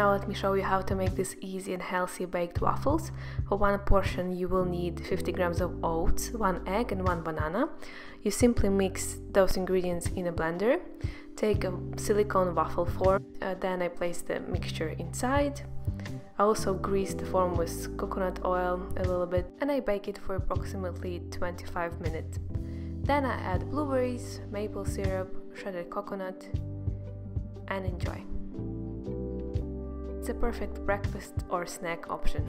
Now let me show you how to make these easy and healthy baked waffles. For one portion you will need 50 grams of oats, 1 egg and 1 banana. You simply mix those ingredients in a blender. Take a silicone waffle form, then I place the mixture inside. I also grease the form with coconut oil a little bit and I bake it for approximately 25 minutes. Then I add blueberries, maple syrup, shredded coconut and enjoy. It's a perfect breakfast or snack option.